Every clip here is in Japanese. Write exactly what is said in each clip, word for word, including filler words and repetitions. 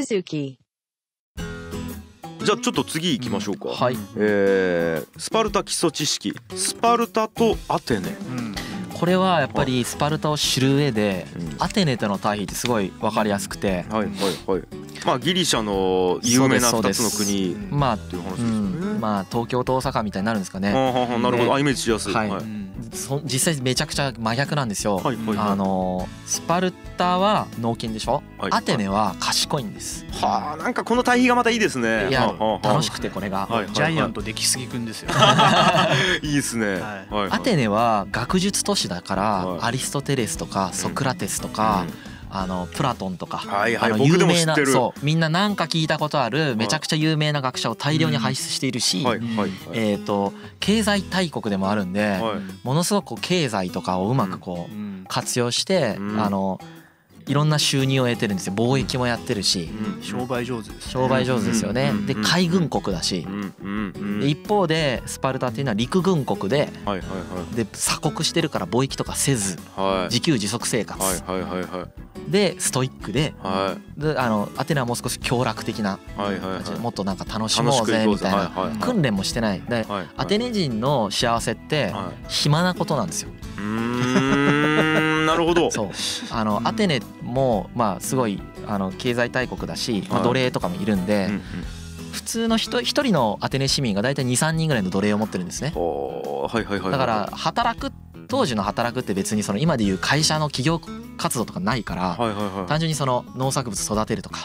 Suzuki。じゃあちょっと次行きましょうか。はい、えー、スパルタ基礎知識、スパルタとアテネ、うん、これはやっぱりスパルタを知る上で、うん、アテネとの対比ってすごい分かりやすくて、はいはいはい、まあギリシャの有名なふたつの国、まあっていう話ですよね、うん、まあ東京と大阪みたいになるんですかね。ああ、なるほど、あ、イメージしやすい。はい、はい、そ実際めちゃくちゃ真逆なんですよ。あのスパルタは脳筋でしょ、はい、アテネは賢いんです。はあ、なんかこの対比がまたいいですね。いや、楽しくてこれが、はい、ジャイアント出来すぎくんですよ。いいですね。アテネは学術都市だから、はい、アリストテレスとかソクラテスとか、うん、あのプラトンとか、はいはい、あの有名な、そうみんななんか聞いたことあるめちゃくちゃ有名な学者を大量に輩出しているし、えっと経済大国でもあるんで、はい、ものすごく経済とかをうまくこう、うん、活用して、うん、あのいろんな収入を得てるんですよ。貿易もやってるし、うん、商売上手です、ね、商売上手ですよね。で海軍国だし、で一方でスパルタっていうのは陸軍国で、で鎖国してるから貿易とかせず、はい、自給自足生活でストイックで、はい、であのアテネはもう少し享楽的な感じで、もっとなんか楽しもうぜみたいな、訓練もしてないで、はいはい、アテネ人の幸せって暇なことなんですよ。うーんなるほど。そう、あのアテネもまあすごいあの経済大国だし、まあ、奴隷とかもいるんで、はい、うんうん、普通の人一人のアテネ市民が大体 に,さん 人ぐらいの奴隷を持ってるんですね。はいはいはい、だから働く当時の働くって別にその今でいう会社の企業活動とかないから、単純にその農作物育てるとか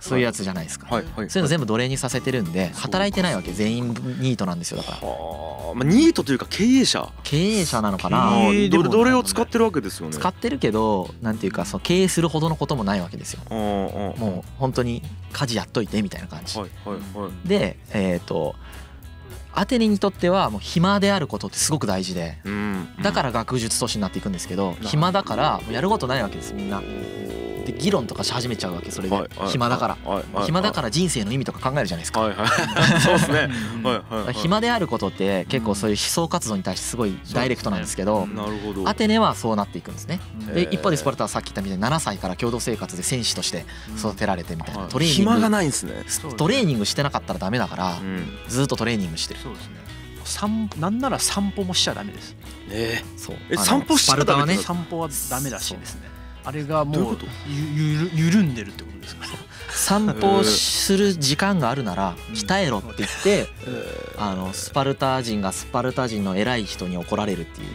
そういうやつじゃないですか。そういうの全部奴隷にさせてるんで、働いてないわけ、全員ニートなんですよ。だからまあニートというか経営者経営者なのかな。奴隷を使ってるわけですよね。使ってるけど、なんていうか、その経営するほどのこともないわけですよ。もう本当に家事やっといてみたいな感じで、えっとアテネにとってはもう暇であることってすごく大事で、だから学術都市になっていくんですけど、暇だからやることないわけです、みんな。で議論とかし始めちゃうわけ、それで暇だから、暇だから人生の意味とか考えるじゃないですか。そうですね。暇であることって結構そういう思想活動に対してすごいダイレクトなんですけど、アテネはそうなっていくんですね。で一方でスパルタはさっき言ったみたいにななさいから共同生活で戦士として育てられてみたいな、トレーニング暇がないんですね。トレーニングしてなかったらダメだから、ずっとトレーニングしてる。そうですね。散なんなら散歩もしちゃダメです。ええ、散歩しちゃダメです。散歩はダメらしいですね。あれがもう緩んでるってことですか。散歩する時間があるなら鍛えろって言って、あのスパルタ人がスパルタ人の偉い人に怒られるっていう。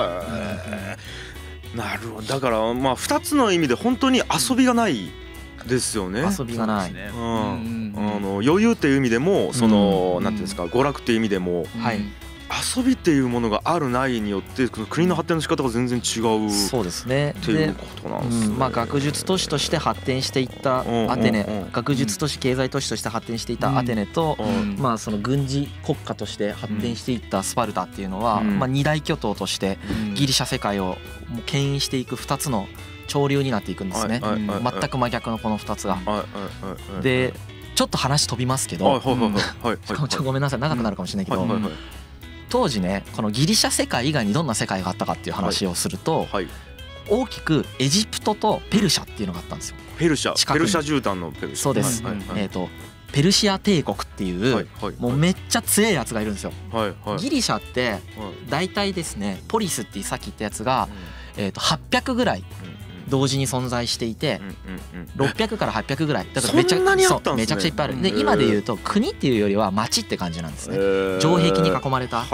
はあ、なるほど。だからまあ二つの意味で本当に遊びがないですよね。遊びがない。うん、あの余裕っていう意味でも、そのなんていうんですか、娯楽っていう意味でも。はい。遊びっていうものがあるないによって国の発展の仕方が全然違う。そうですね。っていうことなんですね。まあ学術都市として発展していったアテネ、学術都市経済都市として発展していったアテネと、まあその軍事国家として発展していったスパルタっていうのは、まあ二大巨頭としてギリシャ世界を牽引していく二つの潮流になっていくんですね。全く真逆のこの二つが。で、ちょっと話飛びますけど、ごめんなさい、長くなるかもしれないけど。当時ね、このギリシャ世界以外にどんな世界があったかっていう話をすると、はいはい、大きくエジプトとペルシャっていうのがあったんですよ。ペルシャ、ペルシャ絨毯のペルシャ。そうです。えっとペルシア帝国っていうもうめっちゃ強いやつがいるんですよ。はいはい、ギリシャって大体ですね、ポリスってさっき言ったやつが、えっとはっぴゃくぐらい同時に存在していて、ろっぴゃくからはっぴゃくぐらいだからめちゃくちゃいっぱいある。で今でいうと国っていうよりは町って感じなんですね。城壁に囲まれた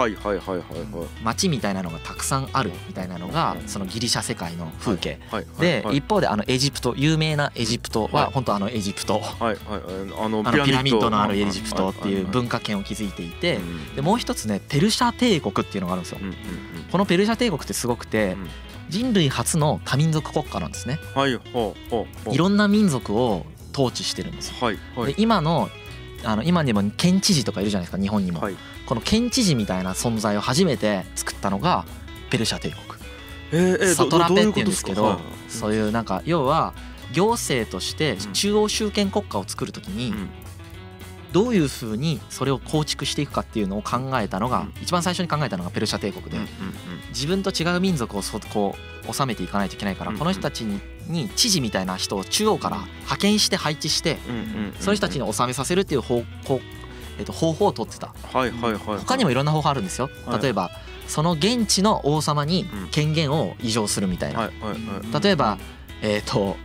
町みたいなのがたくさんあるみたいなのがそのギリシャ世界の風景で、一方であのエジプト、有名なエジプトは本当あのエジプト、あのピラミッドのあるエジプトっていう文化圏を築いていて、でもう一つね、ペルシャ帝国っていうのがあるんですよ。このペルシャ帝国ってすごくて、人類初の多民族国家なんですね。はい、ほうほうほう。いろんな民族を統治してるんですよ。はいはい、で今のあの今にも県知事とかいるじゃないですか、日本にも。はい、この県知事みたいな存在を初めて作ったのがペルシャ帝国。えーえー、サトラペっていうんですけど、どういうことですか？そういうなんか要は行政として中央集権国家を作るときに、うん、どういうふうにそれを構築していくかっていうのを考えたのが、一番最初に考えたのがペルシャ帝国で、自分と違う民族をそこう治めていかないといけないから、この人たちにに知事みたいな人を中央から派遣して配置して、その人たちに治めさせるっていう方向、えっと、方法を取ってた。他にもいろんな方法あるんですよ。例えばその現地の王様に権限を移譲するみたいな。例えばえっと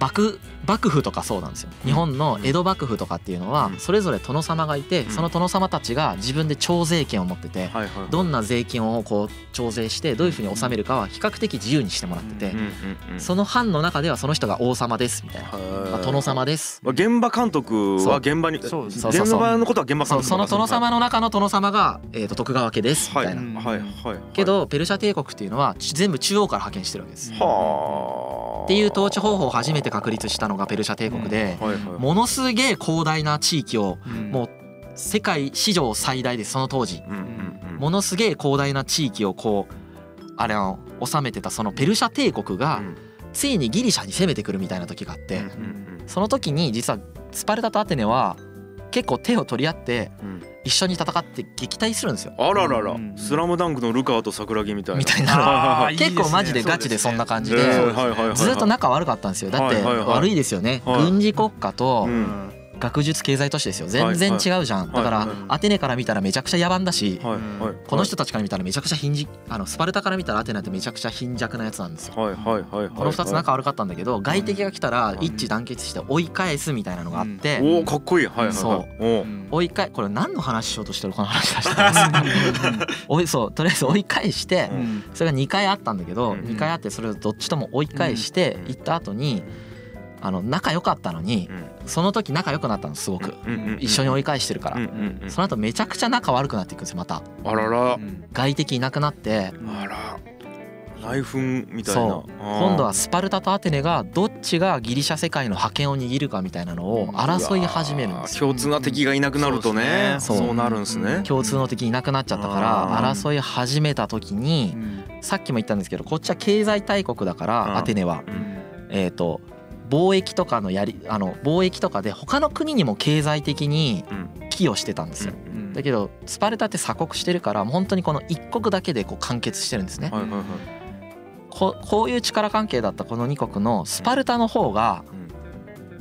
幕幕府とかそうなんですよ。日本の江戸幕府とかっていうのはそれぞれ殿様がいて、その殿様たちが自分で徴税権を持ってて、どんな税金をこう徴税してどういうふうに納めるかは比較的自由にしてもらってて、その藩の中ではその人が王様ですみたいな、殿様です。現場監督は現場に、現場のことは現場監督とか、その殿様の中の殿様がえーと徳川家ですみたいな。けどペルシャ帝国っていうのは全部中央から派遣してるわけです。っていう統治方法を初めて確立したのがペルシャ帝国で、ものすげえ広大な地域を、もう世界史上最大です。その当時ものすげえ広大な地域をこうあれを治めてたそのペルシャ帝国がついにギリシャに攻めてくるみたいな時があって、その時に実はスパルタとアテネは結構手を取り合って一緒に戦って撃退するんですよ。あららら、スラムダンクのルカーと桜木みたいなみたいな、結構マジでガチでそんな感じで、ずっと仲悪かったんですよ。だって悪いですよね、軍事国家と学術経済都市ですよ。全然違うじゃん。だからアテネから見たらめちゃくちゃ野蛮だし、この人たちから見たらめちゃくちゃ貧弱、あのスパルタから見たらアテネってめちゃくちゃ貧弱なやつなんですよ。このふたつ仲悪かったんだけど、外敵が来たら一致団結して追い返すみたいなのがあって、おおかっこいい。はいはいはい。追い返、これ何の話しようとしてるこの話出してます。そう、とりあえず追い返して、それがにかいあったんだけど、にかいあってそれをどっちとも追い返して行った後に、あの仲良かったのに、その時仲良くなったのすごく、一緒に追い返してるから。その後めちゃくちゃ仲悪くなっていくんですよまた。あらら、外敵いなくなって、あら内紛みたいな。そう、今度はスパルタとアテネがどっちがギリシャ世界の覇権を握るかみたいなのを争い始めるんですよ。共通の敵がいなくなるとね、そうなるんですね。共通の敵いなくなっちゃったから争い始めた時に、さっきも言ったんですけど、こっちは経済大国だからアテネはえっと貿易とかのやりあの貿易とかで他の国にも経済的に寄与してたんですよ。だけどスパルタって鎖国してるから、もう本当にこの一国だけでこう完結してるんですね。ここういう力関係だったこのにこくのスパルタの方が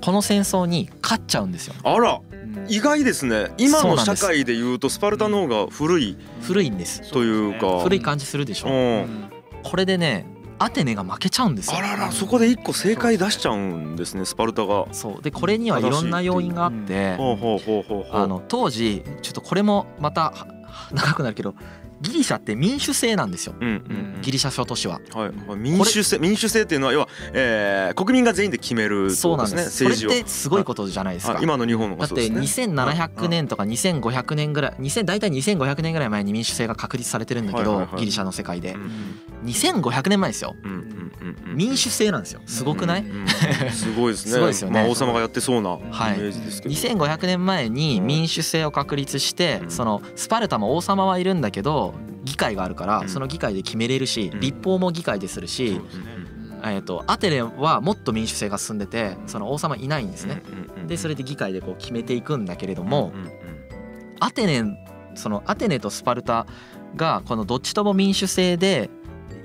この戦争に勝っちゃうんですよ。あら、意外ですね。今の社会でいうとスパルタの方が古い古いんですというか、古い感じするでしょ。うん、これでね、アテネが負けちゃうんですよ。あらら、そこでいっこ正解出しちゃうんですね、スパルタが。そうで、これにはいろんな要因があって、あの当時ちょっとこれもまた長くなるけど、ギリシャって民主制なんですよ。ギリシャ諸都市は、はい、民主制。民主制っていうのは要は、えー、国民が全員で決める、ね、そうなんです。それってすごいことじゃないですか。今の日本の、ね、だってにせんななひゃくねんとかにせんごひゃくねんぐらい、にせん大体にせんごひゃくねんぐらい前に民主制が確立されてるんだけど、ギリシャの世界で、うん、にせんごひゃくねんまえですよ。民主制なんですよ。すごくない？すごいですね。すごいですよね。まあ王様がやってそうなイメージですけど、はい、にせんごひゃくねんまえに民主制を確立して、うん、そのスパルタも王様はいるんだけど、議会があるからその議会で決めれるし、立法も議会でするし、えとアテネはもっと民主制が進んでて、その王様いないんですね。でそれで議会でこう決めていくんだけれども、アテネそのアテネとスパルタがこのどっちとも民主制で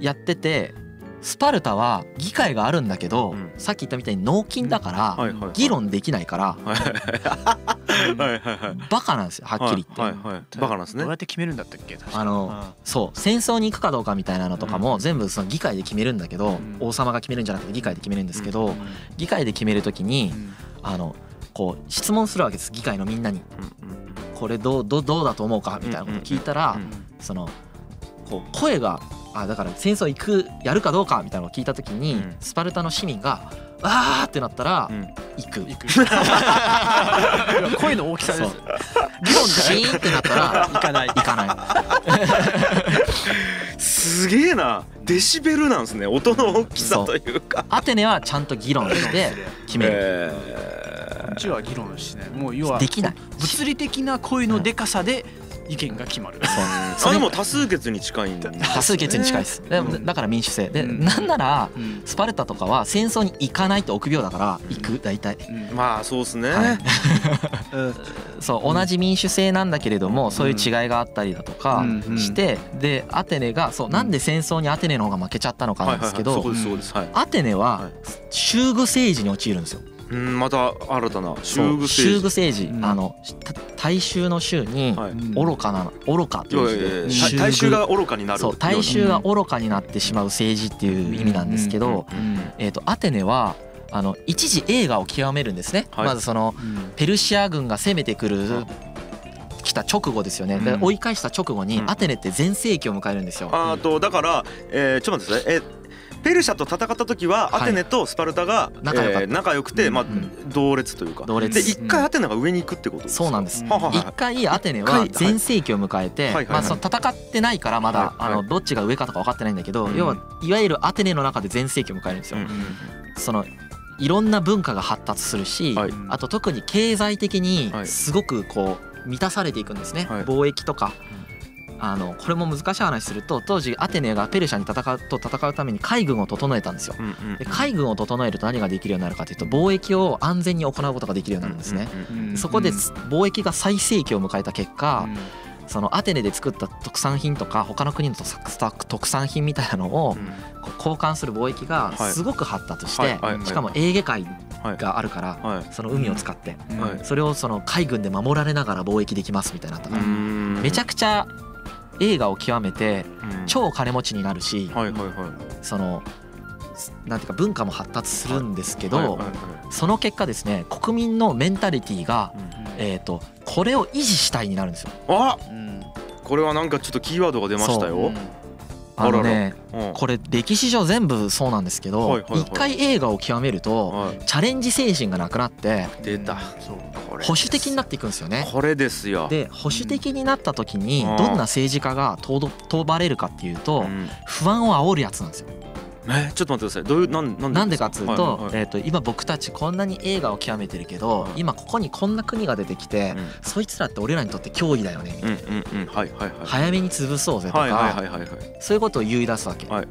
やってて、スパルタは議会があるんだけど、さっき言ったみたいに納金だから議論できないから、バカなんですよ、はっきり言って。バカなんですね。どうやって決めるんだったっけ？あのそう、戦争に行くかどうかみたいなのとかも全部その議会で決めるんだけど、王様が決めるんじゃなくて議会で決めるんですけど、議会で決めるときにあのこう質問するわけです、議会のみんなに。これどうどうどうだと思うかみたいなこと聞いたら、そのこう声が、あだから戦争行くやるかどうかみたいなのを聞いた時に、うん、スパルタの市民がわーってなったら、うん、行く声の大きさです。議論シーンってなったら行かない行かないすげえな、デシベルなんですね、音の大きさというか。アテネはちゃんと議論して決める、えー、うちは議論しない。もう要はできない。物理的な声のでかさで意見が決まる。それも多数決に近いんだね。多数決に近いです。だから民主制で、なんならスパルタとかは戦争に行かないと臆病だから行く、大体。まあそうですね。そう、同じ民主制なんだけれどもそういう違いがあったりだとかして、でアテネがそうなんで戦争にアテネの方が負けちゃったのかなんですけど、アテネは州具政治に陥るんですよ。また新たな州具政治、あの大衆の州に愚かな愚かという字で、大衆が愚かになる、そう大衆が愚かになってしまう政治っていう意味なんですけど、えっとアテネはあの一時栄華を極めるんですね。まずそのペルシア軍が攻めてくる来た直後ですよね。で追い返した直後にアテネって全盛期を迎えるんですよ。あとだからえちょっと待ってください。ペルシャと戦った時はアテネとスパルタが仲良くて、まあ同列というかで、一回アテネが上に行くってことですか。そうなんです。一回アテネは全盛期を迎えて、まあその戦ってないからまだあのどっちが上かとか分かってないんだけど、要はいわゆるアテネの中で全盛期を迎えるんですよ。そのいろんな文化が発達するし、あと特に経済的にすごくこう満たされていくんですね。貿易とかあのこれも難しい話すると、当時アテネがペルシャに戦うと戦うために海軍を整えたんですよ。で海軍を整えると何ができるようになるかというと、貿易を安全に行うことができるようになるんですね。そこで貿易が最盛期を迎えた結果、そのアテネで作った特産品とか他の国の特産品みたいなのを交換する貿易がすごく発達して、しかもエーゲ海があるからその海を使ってそれをその海軍で守られながら貿易できますみたいなのがあったから、めちゃくちゃ栄華を極めて超金持ちになるし、そのなんていうか文化も発達するんですけど、その結果ですね、国民のメンタリティーがえっとこれを維持したいになるんですよ。あ、これはなんかちょっとキーワードが出ましたよ。あのね、これ歴史上全部そうなんですけど、一回栄華を極めるとチャレンジ精神がなくなって保守的になっていくんですよね。これですよ。で保守的になった時にどんな政治家が問われるかっていうと、不安を煽るやつなんですよ。え、ちょっと待ってください。どういうなんなんで？なんでかっつうと、えっと今僕たちこんなに栄華を極めてるけど、今ここにこんな国が出てきて、そいつらって俺らにとって脅威だよねみたいな。早めに潰そうぜとか、そういうことを言い出すわけ。あ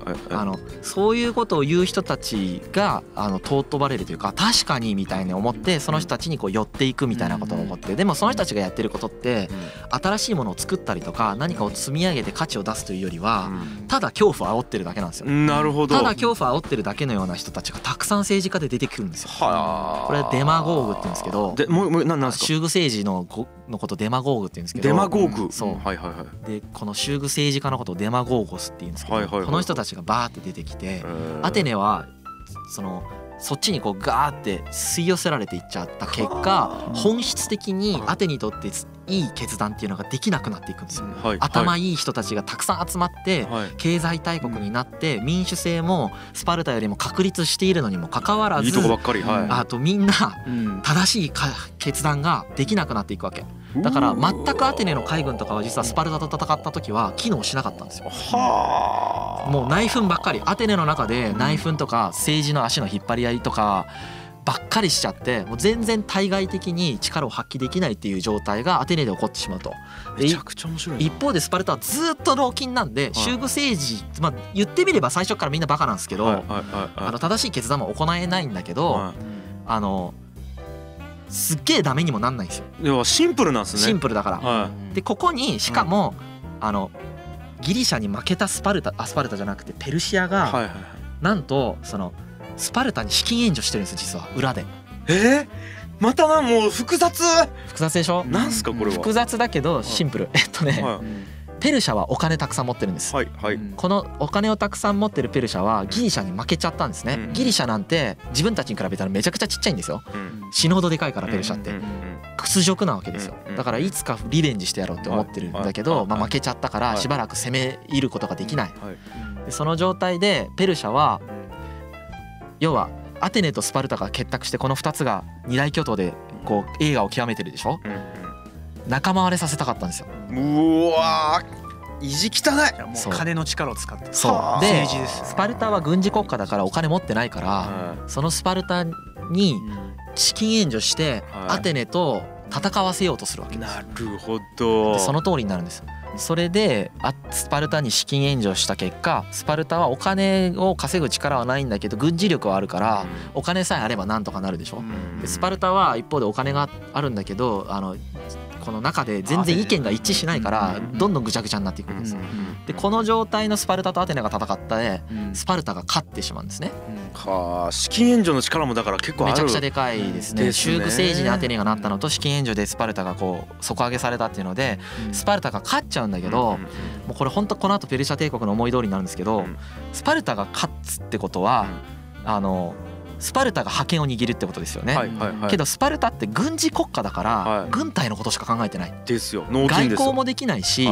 のそういうことを言う人たちがあの尊ばれるというか、確かにみたいに思ってその人たちにこう寄っていくみたいなことを思って、でもその人たちがやってることって新しいものを作ったりとか何かを積み上げて価値を出すというよりは、ただ恐怖を煽ってるだけなんですよ。なるほど。ただ恐怖を煽ってるだけのような人たちがたくさん政治家で出てくるんですよ。はあ、これはデマゴーグって言うんですけど、でもうなんなんですか？州具政治のごのことデマゴーグって言うんですけど、デマゴーグ、そう、はいはいはい。でこの州具政治家のことをデマゴーゴスって言うんですけど、この人たちがバーって出てきて、アテネはそのそっちにこうガーって吸い寄せられていっちゃった結果、本質的にアテネにとっていい決断っていうのができなくなっていくんですよ。はい、頭いい人たちがたくさん集まって、はい、経済大国になって、うん、民主制もスパルタよりも確立しているのにもかかわらず、いいとこばっかり、はい、あとみんな正しい決断ができなくなっていくわけ。だから全くアテネの海軍とかは実はスパルタと戦った時は機能しなかったんですよ。はあ、もう内紛ばっかり、アテネの中で内紛とか政治の足の引っ張り合いとかばっかりしちゃって、もう全然対外的に力を発揮できないっていう状態がアテネで起こってしまうと。めちゃくちゃ面白い。一方でスパルタはずっと老金なんで、州具政治、まあ言ってみれば最初からみんなバカなんですけど、あの正しい決断も行えないんだけど、あのすっげえダメにもなんないんですよ。要はシンプルなんですね。シンプルだから、はい、でここにしかも、うん、あのギリシャに負けたスパルタあスパルタじゃなくてペルシアがなんとそのスパルタに資金援助してるんです、実は裏で。えー、またな、もう複雑複雑でしょ。なんすかこれは。複雑だけどシンプル、はい、えっとね、はい、ペルシャはお金たくさん持ってるんです、はいはい、このお金をたくさん持ってるペルシャはギリシャに負けちゃったんですね、うん、ギリシャなんて自分たちに比べたらめちゃくちゃちっちゃいんですよ、うん、死ぬほどでかいからペルシャって屈辱なわけですよ。だからいつかリベンジしてやろうって思ってるんだけど、まあ負けちゃったからしばらく攻め入ることができない。でその状態でペルシャは要はアテネとスパルタが結託して、このふたつが二大巨頭でこう栄華を極めてるでしょ。仲間割れさせたかったんですよ。うわー、意地汚い。もう金の力を使ってそうで、スパルタは軍事国家だからお金持ってないから、そのスパルタに資金援助してアテネと戦わせようとするわけです。なるほど。でその通りになるんです。それでスパルタに資金援助した結果、スパルタはお金を稼ぐ力はないんだけど軍事力はあるからお金さえあればなんとかなるでしょ。でスパルタは一方でお金があるんだけど、あのこの中で全然意見が一致しないからどんどんぐちゃぐちゃになっていくんです。でこの状態のスパルタとアテナが戦ったでスパルタが勝ってしまうんですね。はあ、資金援助の力もだから結構ある。めちゃくちゃでかいですね。修具政治にアテネがなったのと資金援助でスパルタがこう底上げされたっていうのでスパルタが勝っちゃうんだけど、もうこれ本当この後ペルシャ帝国の思い通りになるんですけど、スパルタが勝つってことはあのスパルタが覇権を握るってことですよね。けどスパルタって軍事国家だから軍隊のことしか考えてないですよ。外交もできないし、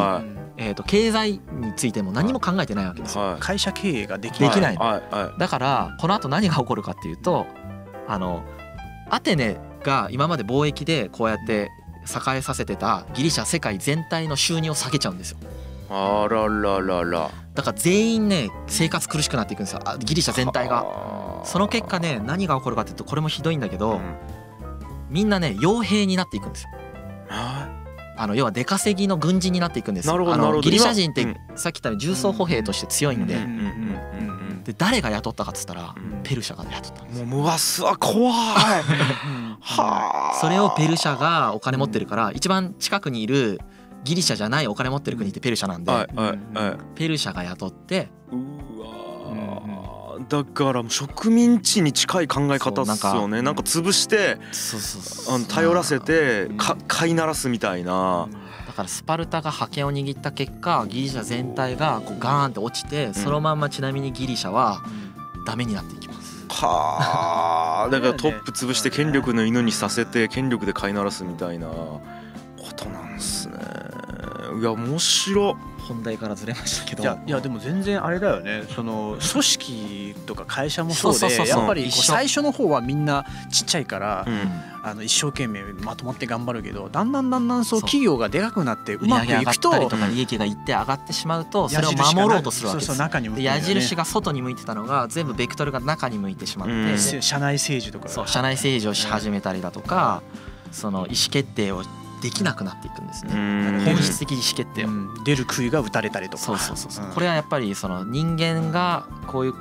えーと経済についても何も考えてないわけですよ。会社経営ができない。できない。だからこの後何が起こるかっていうと、あのアテネが今まで貿易でこうやって栄えさせてたギリシャ世界全体の収入を下げちゃうんですよ。あらららら。だから全員ね生活苦しくなっていくんですよ、ギリシャ全体が。その結果ね何が起こるかっていうと、これもひどいんだけど、うん、みんなね傭兵になっていくんですよ。あの要は出稼ぎの軍人になっていくんです。あのギリシャ人ってさっき言ったように重装歩兵として強いんで、で誰が雇ったかっつったらペルシャが雇ったんです。もううわすわ怖いはそれをペルシャがお金持ってるから、一番近くにいるギリシャじゃないお金持ってる国ってペルシャなんで、ペルシャが雇って。うわだから植民地に近い考え方ですよね。なんか潰して頼らせて飼いならすみたいな。だからスパルタが覇権を握った結果、ギリシャ全体がこうガーンって落ちて、そのまんまちなみにギリシャはダメになっていきます。はあだからトップ潰して権力の犬にさせて権力で飼いならすみたいなことなんですね。いや面白い。本題からずれましたけど、いやいやでも全然あれだよね、その組織とか会社もそうで、やっぱり最初の方はみんなちっちゃいから、うん、あの一生懸命まとまって頑張るけど、だんだんだんだんそう企業がでかくなってうまくいくと、利益がいって上がってしまうと、それを守ろうとするわけです。矢印が外に向いてたのが全部ベクトルが中に向いてしまって、うん、社内政治とか、そう社内政治をし始めたりだとか、うん、その意思決定をできなくなっていくんですね。本質的意思決定を、うん、出る杭が打たれたりとか。そうそうそうそう、うん、これはやっぱりその人間がこういう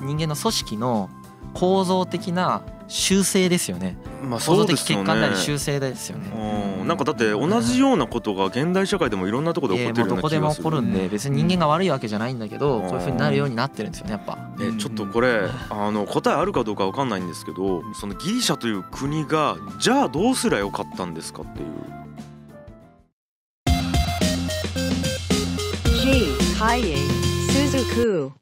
人間の組織の構造的な修正ですよね。まあそうですよね。構造的欠陥なり修正ですよね。うん、なんかだって同じようなことが現代社会でもいろんなところで起こってるような気がする。どこでも起こるんで、別に人間が悪いわけじゃないんだけど、こういう風になるようになってるんですよねやっぱ。えちょっとこれあの答えあるかどうかわかんないんですけど、そのギリシャという国がじゃあどうすりゃよかったんですかっていう。G ハイエイスズク。